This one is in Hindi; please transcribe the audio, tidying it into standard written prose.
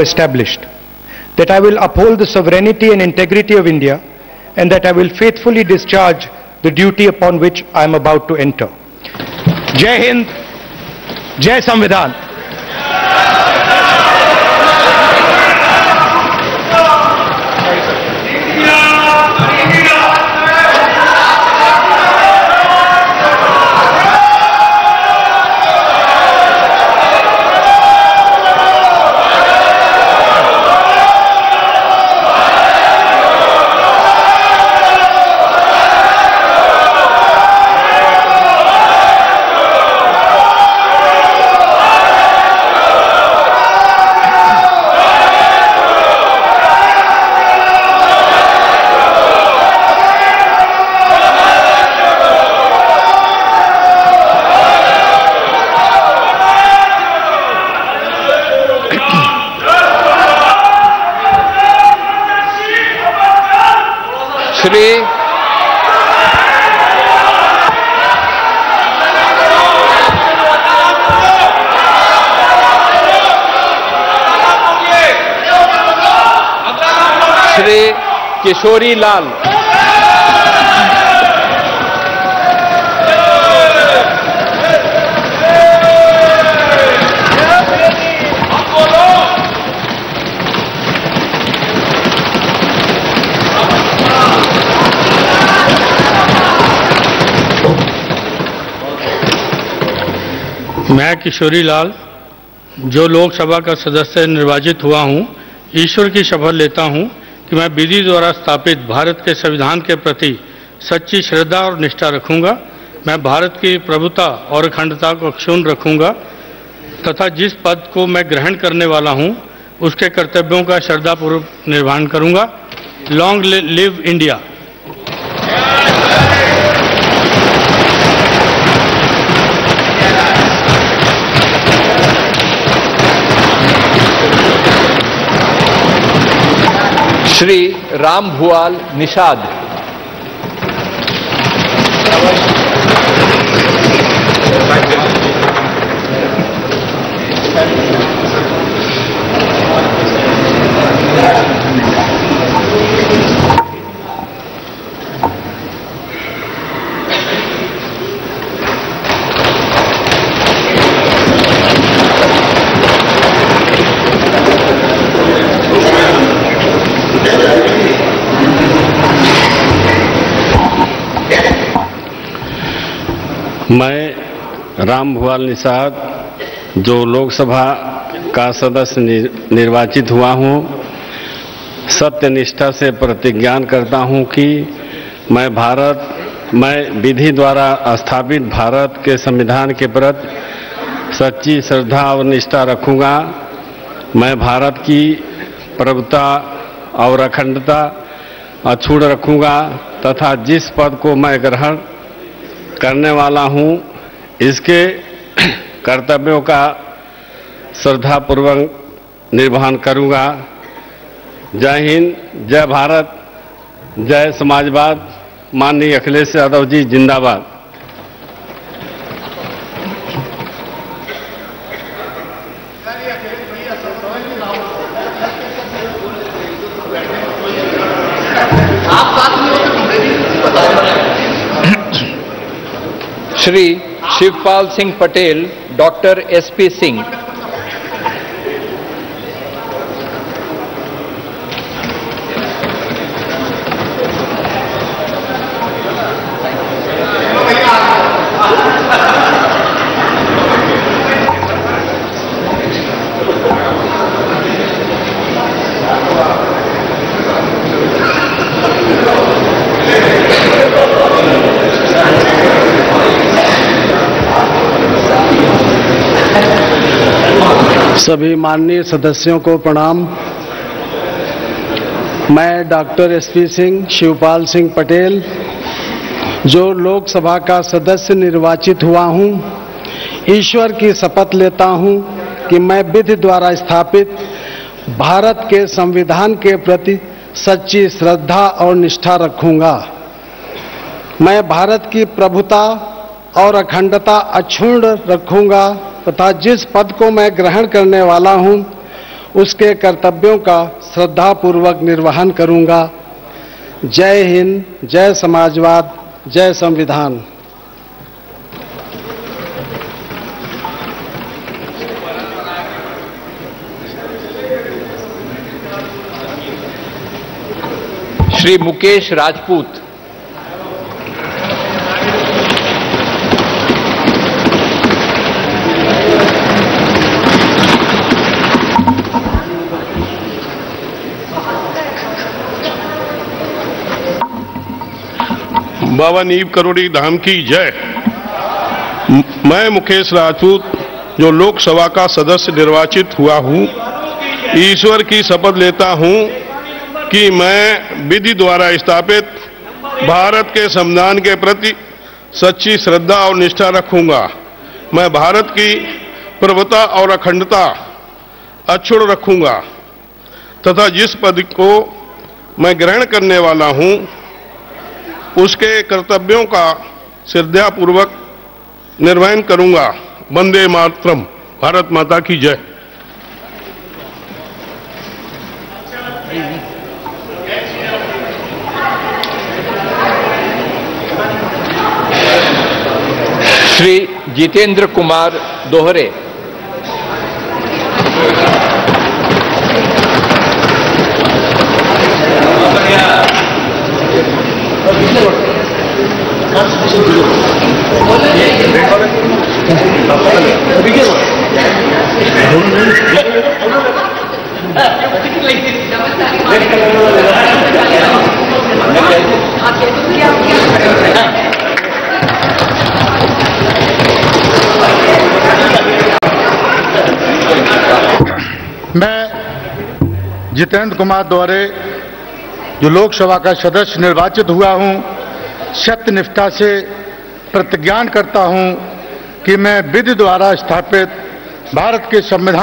established, that I will uphold the sovereignty and integrity of India, and that I will faithfully discharge the duty upon which I am about to enter. Jai Hind, Jai Samvidhan. Shri Kishorilal, मैं किशोरीलाल, जो लोकसभा का सदस्य निर्वाचित हुआ हूँ, ईश्वर की शपथ लेता हूँ कि मैं विधि द्वारा स्थापित भारत के संविधान के प्रति सच्ची श्रद्धा और निष्ठा रखूँगा। मैं भारत की प्रभुता और अखंडता को अक्षुण्ण रखूँगा तथा जिस पद को मैं ग्रहण करने वाला हूँ उसके कर्तव्यों का श्रद्धापूर्वक निर्वहन करूँगा। Long live India. Shri Rambhual Nishad, मैं रामभुआल निषाद, जो लोकसभा का सदस्य निर्वाचित हुआ हूँ, सत्यनिष्ठा से प्रतिज्ञान करता हूँ कि मैं विधि द्वारा स्थापित भारत के संविधान के प्रति सच्ची श्रद्धा और निष्ठा रखूँगा। मैं भारत की प्रभुता और अखंडता अक्षुण्ण रखूँगा तथा जिस पद को मैं ग्रहण करने वाला हूँ इसके कर्तव्यों का श्रद्धापूर्वक निर्वहन करूँगा। जय हिंद, जय भारत, जय समाजवाद। माननीय अखिलेश यादव जी जिंदाबाद। Shri Shivpal Singh Patel, doctor SP Singh. सभी माननीय सदस्यों को प्रणाम। मैं डॉक्टर एसपी सिंह, शिवपाल सिंह पटेल, जो लोकसभा का सदस्य निर्वाचित हुआ हूं, ईश्वर की शपथ लेता हूं कि मैं विधि द्वारा स्थापित भारत के संविधान के प्रति सच्ची श्रद्धा और निष्ठा रखूंगा। मैं भारत की प्रभुता और अखंडता अक्षुण्ण रखूंगा तथा जिस पद को मैं ग्रहण करने वाला हूँ उसके कर्तव्यों का श्रद्धापूर्वक निर्वहन करूंगा। जय हिंद, जय समाजवाद, जय संविधान। श्री मुकेश राजपूत। बाबा नीम करोड़ी धाम की जय। मैं मुकेश राजपूत, जो लोकसभा का सदस्य निर्वाचित हुआ हूं, ईश्वर की शपथ लेता हूं कि मैं विधि द्वारा स्थापित भारत के संविधान के प्रति सच्ची श्रद्धा और निष्ठा रखूंगा। मैं भारत की प्रभुता और अखंडता अक्षुण रखूंगा तथा जिस पद को मैं ग्रहण करने वाला हूं उसके कर्तव्यों का श्रद्धापूर्वक निर्वहन करूंगा। वंदे मातरम। भारत माता की जय। श्री जितेंद्र कुमार दोहरे। मैं जितेंद्र कुमार दोहरे, जो लोकसभा का सदस्य निर्वाचित हुआ हूं, सत्य निष्ठा से प्रतिज्ञान करता हूं कि मैं विधि द्वारा स्थापित भारत के संविधान